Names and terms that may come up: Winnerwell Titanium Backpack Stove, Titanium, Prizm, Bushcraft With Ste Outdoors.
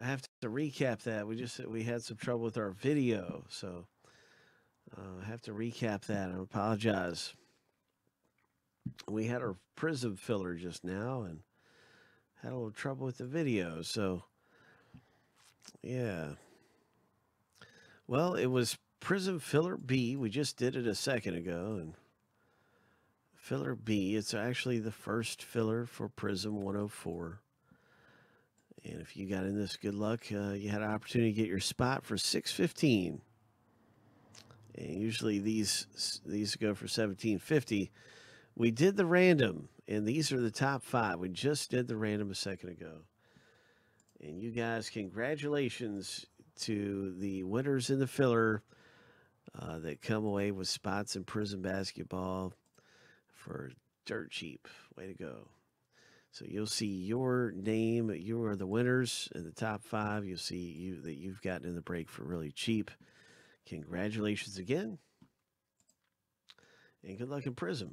I have to recap that. We had some trouble with our video, so I have to recap that. I apologize. We had our Prizm filler just now and had a little trouble with the video, so yeah. Well, it was Prizm filler B. We just did it a second ago, and filler B, it's actually the first filler for Prizm 104. And if you got in this, good luck. You had an opportunity to get your spot for $6.15. And usually these go for $17.50. We did the random, and these are the top five. We just did the random a second ago. And you guys, congratulations to the winners in the filler that come away with spots in Prizm basketball for dirt cheap. Way to go. So you'll see your name. You are the winners in the top five. You'll see that you've gotten in the break for really cheap. Congratulations again. And good luck in Prizm.